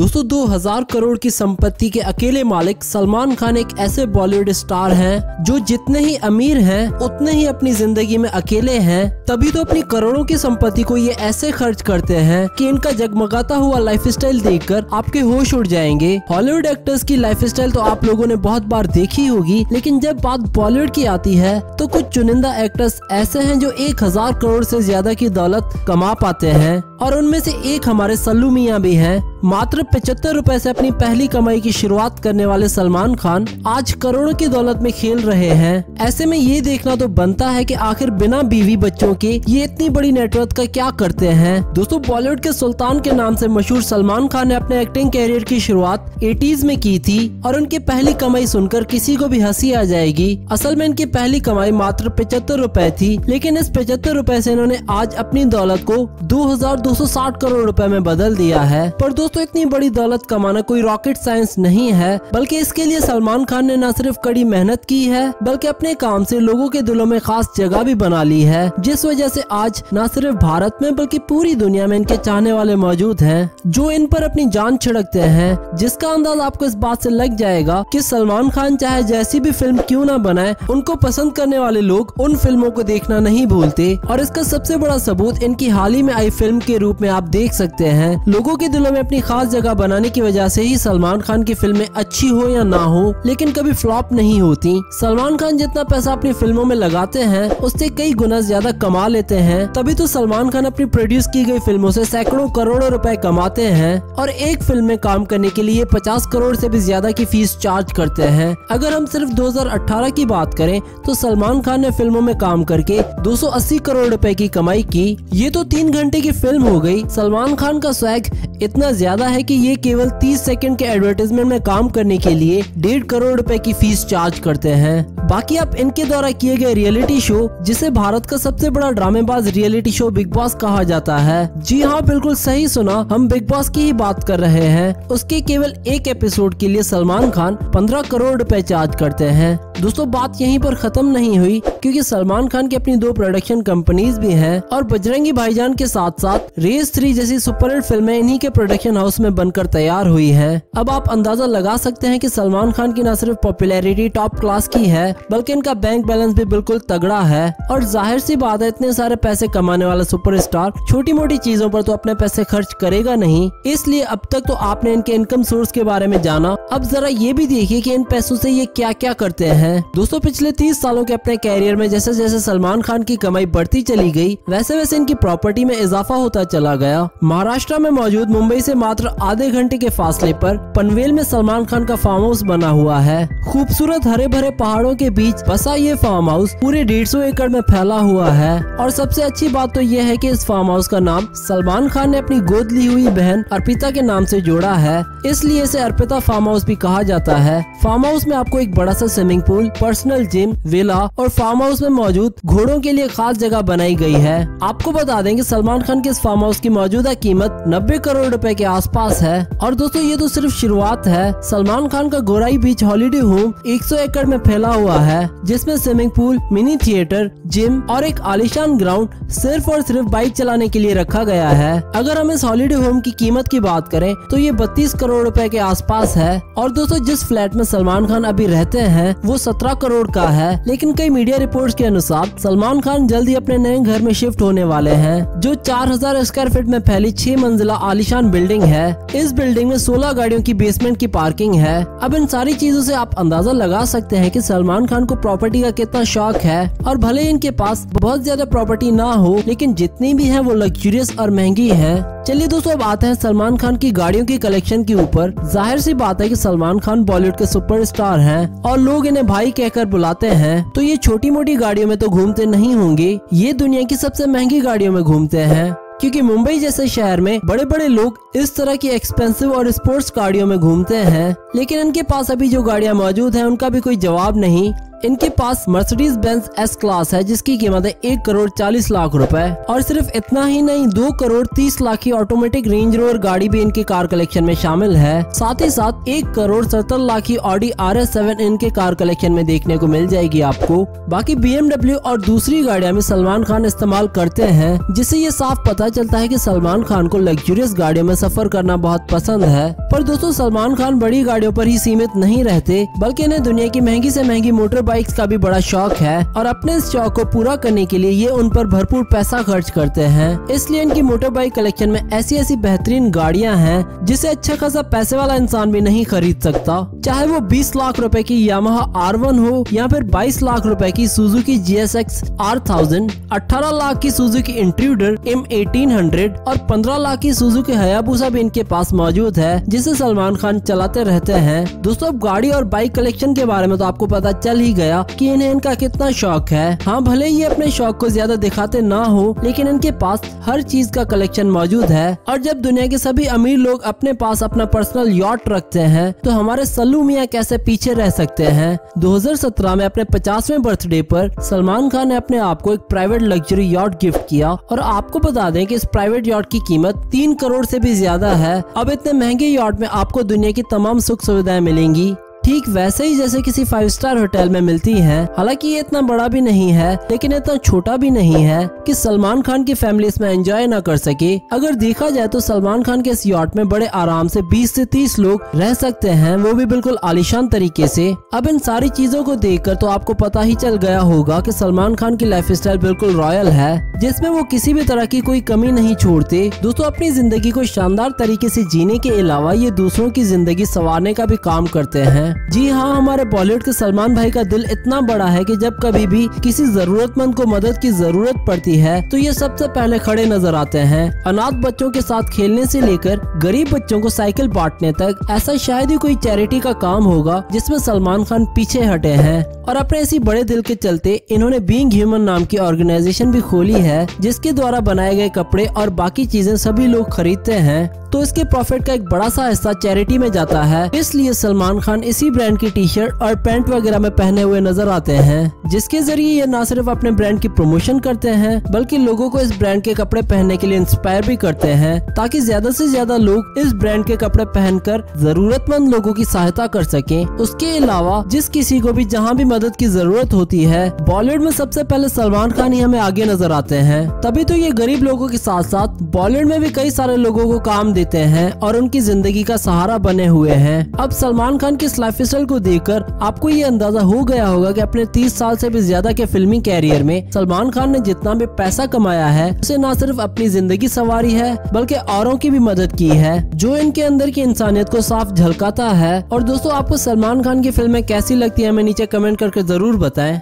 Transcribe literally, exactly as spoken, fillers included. दोस्तों दो हज़ार करोड़ की संपत्ति के अकेले मालिक सलमान खान एक ऐसे बॉलीवुड स्टार हैं जो जितने ही अमीर हैं उतने ही अपनी जिंदगी में अकेले हैं, तभी तो अपनी करोड़ों की संपत्ति को ये ऐसे खर्च करते हैं कि इनका जगमगाता हुआ लाइफस्टाइल देखकर आपके होश उड़ जाएंगे। हॉलीवुड एक्टर्स की लाइफस्टाइल तो आप लोगों ने बहुत बार देखी होगी, लेकिन जब बात बॉलीवुड की आती है तो कुछ चुनिंदा एक्टर्स ऐसे हैं जो एक हजार करोड़ से ज्यादा की दौलत कमा पाते हैं और उनमें से एक हमारे सल्लू मियां भी हैं। मात्र पचहत्तर रुपए से अपनी पहली कमाई की शुरुआत करने वाले सलमान खान आज करोड़ों की दौलत में खेल रहे हैं। ऐसे में ये देखना तो बनता है कि आखिर बिना बीवी बच्चों के ये इतनी बड़ी नेटवर्थ का क्या करते हैं। दोस्तों बॉलीवुड के सुल्तान के नाम से मशहूर सलमान खान ने अपने एक्टिंग कैरियर की शुरुआत एटीज में की थी और उनकी पहली कमाई सुनकर किसी को भी हंसी आ जाएगी। असल में इनकी पहली कमाई मात्र पचहत्तर रुपए थी, लेकिन इस पचहत्तर रुपए से इन्होंने आज अपनी दौलत को दो हजार दो सौ साठ करोड़ रुपए में बदल दिया है। पर तो इतनी बड़ी दौलत कमाना कोई रॉकेट साइंस नहीं है, बल्कि इसके लिए सलमान खान ने न सिर्फ कड़ी मेहनत की है बल्कि अपने काम से लोगों के दिलों में खास जगह भी बना ली है, जिस वजह से आज न सिर्फ भारत में बल्कि पूरी दुनिया में इनके चाहने वाले मौजूद हैं, जो इन पर अपनी जान छिड़कते हैं, जिसका अंदाज आपको इस बात से लग जाएगा कि सलमान खान चाहे जैसी भी फिल्म क्यों न बनाए उनको पसंद करने वाले लोग उन फिल्मों को देखना नहीं भूलते। और इसका सबसे बड़ा सबूत इनकी हाल ही में आई फिल्म के रूप में आप देख सकते हैं। लोगों के दिलों में खास जगह बनाने की वजह से ही सलमान खान की फिल्में अच्छी हो या ना हो लेकिन कभी फ्लॉप नहीं होती। सलमान खान जितना पैसा अपनी फिल्मों में लगाते हैं उससे कई गुना ज्यादा कमा लेते हैं, तभी तो सलमान खान अपनी प्रोड्यूस की गई फिल्मों से सैकड़ों करोड़ों रुपए कमाते हैं और एक फिल्म में काम करने के लिए पचास करोड़ से भी ज्यादा की फीस चार्ज करते हैं। अगर हम सिर्फ दो हजार अठारह की बात करें तो सलमान खान ने फिल्मों में काम करके दो सौ अस्सी करोड़ रुपए की कमाई की। ये तो तीन घंटे की फिल्म हो गई। सलमान खान का स्वैग इतना ज्यादा है कि ये केवल तीस सेकंड के एडवर्टाइजमेंट में काम करने के लिए डेढ़ करोड़ रुपए की फीस चार्ज करते हैं। बाकी आप इनके द्वारा किए गए रियलिटी शो, जिसे भारत का सबसे बड़ा ड्रामेबाज रियलिटी शो बिग बॉस कहा जाता है, जी हाँ बिल्कुल सही सुना, हम बिग बॉस की ही बात कर रहे हैं, उसके केवल एक एपिसोड के लिए सलमान खान पंद्रह करोड़ रुपए चार्ज करते हैं। दोस्तों बात यहीं पर खत्म नहीं हुई, क्योंकि सलमान खान की अपनी दो प्रोडक्शन कंपनीज भी हैं और बजरंगी भाईजान के साथ साथ रेस थ्री जैसी सुपरहिट फिल्में इन्हीं के प्रोडक्शन हाउस में बनकर तैयार हुई हैं। अब आप अंदाजा लगा सकते हैं कि सलमान खान की न सिर्फ पॉपुलैरिटी टॉप क्लास की है बल्कि इनका बैंक बैलेंस भी बिल्कुल तगड़ा है। और जाहिर सी बात है, इतने सारे पैसे कमाने वाला सुपरस्टार छोटी मोटी चीजों पर तो अपने पैसे खर्च करेगा नहीं, इसलिए अब तक तो आपने इनके इनकम सोर्स के बारे में जाना। अब जरा ये भी देखिए कि इन पैसों से ये क्या क्या करते हैं। दोस्तों पिछले तीस सालों के अपने कैरियर में जैसे जैसे सलमान खान की कमाई बढ़ती चली गई, वैसे वैसे इनकी प्रॉपर्टी में इजाफा होता चला गया। महाराष्ट्र में मौजूद मुंबई से मात्र आधे घंटे के फासले पर पनवेल में सलमान खान का फार्म हाउस बना हुआ है। खूबसूरत हरे भरे पहाड़ों के बीच बसा ये फार्म हाउस पूरे डेढ़ सौ एकड़ में फैला हुआ है। और सबसे अच्छी बात तो ये है कि इस फार्म हाउस का नाम सलमान खान ने अपनी गोद ली हुई बहन अर्पिता के नाम से जोड़ा है, इसलिए इसे अर्पिता फार्म हाउस भी कहा जाता है। फार्म हाउस में आपको एक बड़ा सा swimming pool, personal gym, villa और फार्म हाउस में मौजूद घोड़ों के लिए खास जगह बनाई गई है। आपको बता दें कि सलमान खान के इस फार्म हाउस की मौजूदा कीमत नब्बे करोड़ रुपए के आसपास है। और दोस्तों ये तो सिर्फ शुरुआत है। सलमान खान का गोराई बीच हॉलीडे होम सौ एकड़ में फैला हुआ है, जिसमें swimming pool, mini theatre, gym और एक आलिशान ग्राउंड सिर्फ और सिर्फ बाइक चलाने के लिए रखा गया है। अगर हम इस हॉलीडे होम की कीमत की बात करें तो ये बत्तीस करोड़ रुपए के आसपास है। और दोस्तों जिस फ्लैट में सलमान खान अभी रहते हैं वो सत्रह करोड़ का है, लेकिन कई मीडिया रिपोर्ट्स के अनुसार सलमान खान जल्दी अपने नए घर में शिफ्ट होने वाले हैं, जो चार हजार स्क्वायर फीट में फैली छह मंजिला आलिशान बिल्डिंग है। इस बिल्डिंग में सोलह गाड़ियों की बेसमेंट की पार्किंग है। अब इन सारी चीजों से आप अंदाजा लगा सकते हैं कि सलमान खान को प्रॉपर्टी का कितना शौक है। और भले इनके पास बहुत ज्यादा प्रॉपर्टी ना हो, लेकिन जितनी भी है वो लग्जरियस और महंगी है। चलिए दोस्तों अब आते हैं सलमान खान की गाड़ियों की कलेक्शन के ऊपर। जाहिर सी बात है कि सलमान खान बॉलीवुड के सुपरस्टार हैं और लोग इन्हें भाई कहकर बुलाते हैं, तो ये छोटी मोटी गाड़ियों में तो घूमते नहीं होंगे, ये दुनिया की सबसे महंगी गाड़ियों में घूमते हैं, क्योंकि मुंबई जैसे शहर में बड़े बड़े लोग इस तरह की एक्सपेंसिव और स्पोर्ट्स गाड़ियों में घूमते हैं। लेकिन इनके पास अभी जो गाड़ियां मौजूद हैं उनका भी कोई जवाब नहीं। इनके पास मर्सिडीज बेंज एस क्लास है जिसकी कीमत है एक करोड़ चालीस लाख रुपए। और सिर्फ इतना ही नहीं, दो करोड़ तीस लाख की ऑटोमेटिक रेंज रोड गाड़ी भी इनके कार कलेक्शन में शामिल है। साथ ही साथ एक करोड़ सत्तर लाख की ऑडी आर एस सेवन इनके कार कलेक्शन में देखने को मिल जाएगी आपको। बाकी बी एम डब्ल्यू और दूसरी गाड़ियां भी सलमान खान इस्तेमाल करते हैं, जिससे ये साफ पता चलता है कि सलमान खान को लग्जूरियस गाड़ियों में सफर करना बहुत पसंद है। पर दोस्तों, सलमान खान बड़ी गाड़ियों पर ही सीमित नहीं रहते, बल्कि इन्हें दुनिया की महंगी से महंगी मोटर बाइक्स का भी बड़ा शौक है। और अपने इस शौक को पूरा करने के लिए ये उन पर भरपूर पैसा खर्च करते हैं। इसलिए इनकी मोटर बाइक कलेक्शन में ऐसी ऐसी बेहतरीन गाड़ियां हैं जिसे अच्छा खासा पैसे वाला इंसान भी नहीं खरीद सकता, चाहे वो बीस लाख रुपए की यामाहा आर वन हो या फिर बाईस लाख रुपए की Suzuki G S X R thousand, अठारह लाख की सुजू की इंट्रूडर एम एटीन हंड्रेड और पंद्रह लाख की सुजू की हयाबूसा भी इनके पास मौजूद है, जिसे सलमान खान चलाते रहते हैं। दोस्तों, अब गाड़ी और बाइक कलेक्शन के बारे में तो आपको पता चल ही गया कि इन्हें इनका कितना शौक है। हाँ, भले ही अपने शौक को ज्यादा दिखाते ना हो, लेकिन इनके पास हर चीज का कलेक्शन मौजूद है। और जब दुनिया के सभी अमीर लोग अपने पास अपना पर्सनल यॉट रखते हैं, तो हमारे सल्लू मियां कैसे पीछे रह सकते हैं। दो हज़ार सत्रह में अपने पचासवें बर्थडे पर सलमान खान ने अपने आप को एक प्राइवेट लग्जरी यॉट गिफ्ट किया। और आपको बता दें कि इस प्राइवेट यॉट की कीमत तीन करोड़ से भी ज्यादा है। अब इतने महंगे यॉट में आपको दुनिया की तमाम सुख सुविधाएं मिलेंगी, ठीक वैसे ही जैसे किसी फाइव स्टार होटल में मिलती हैं। हालांकि ये इतना बड़ा भी नहीं है, लेकिन इतना छोटा भी नहीं है कि सलमान खान की फैमिली इसमें एंजॉय ना कर सके। अगर देखा जाए तो सलमान खान के इस यॉट में बड़े आराम से बीस से तीस लोग रह सकते हैं, वो भी बिल्कुल आलीशान तरीके से। अब इन सारी चीजों को देख कर तो आपको पता ही चल गया होगा कि सलमान खान की लाइफ स्टाइल बिल्कुल रॉयल है, जिसमें वो किसी भी तरह की कोई कमी नहीं छोड़ते। दोस्तों, अपनी जिंदगी को शानदार तरीके से जीने के अलावा ये दूसरों की जिंदगी संवारने का भी काम करते हैं। जी हाँ, हमारे बॉलीवुड के सलमान भाई का दिल इतना बड़ा है कि जब कभी भी किसी जरूरतमंद को मदद की जरूरत पड़ती है तो ये सबसे पहले खड़े नजर आते हैं। अनाथ बच्चों के साथ खेलने से लेकर गरीब बच्चों को साइकिल बांटने तक ऐसा शायद ही कोई चैरिटी का काम होगा जिसमें सलमान खान पीछे हटे हैं। और अपने इसी बड़े दिल के चलते इन्होंने बींग ह्यूमन नाम की ऑर्गेनाइजेशन भी खोली है, जिसके द्वारा बनाए गए कपड़े और बाकी चीजें सभी लोग खरीदते हैं, तो इसके प्रॉफिट का एक बड़ा सा हिस्सा चैरिटी में जाता है। इसलिए सलमान खान इसी ब्रांड की टी शर्ट और पैंट वगैरह में पहने हुए नजर आते हैं, जिसके जरिए ये न सिर्फ अपने ब्रांड की प्रमोशन करते हैं, बल्कि लोगों को इस ब्रांड के कपड़े पहनने के लिए इंस्पायर भी करते हैं, ताकि ज्यादा से ज्यादा लोग इस ब्रांड के कपड़े पहनकर जरूरतमंद लोगों की सहायता कर सके। उसके अलावा जिस किसी को भी जहाँ भी मदद की जरूरत होती है, बॉलीवुड में सबसे पहले सलमान खान ही हमें आगे नजर आते हैं। तभी तो ये गरीब लोगों के साथ साथ बॉलीवुड में भी कई सारे लोगों को काम देते हैं और उनकी जिंदगी का सहारा बने हुए हैं। अब सलमान खान के लाइफ स्टाइल को देखकर आपको ये अंदाजा हो गया होगा कि अपने तीस साल से भी ज्यादा के फिल्मी कैरियर में सलमान खान ने जितना भी पैसा कमाया है, उसे न सिर्फ अपनी जिंदगी संवारी है, बल्कि औरों की भी मदद की है, जो इनके अंदर की इंसानियत को साफ झलकाता है। और दोस्तों, आपको सलमान खान की फिल्में कैसी लगती है, हमें नीचे कमेंट करके जरूर बताएं।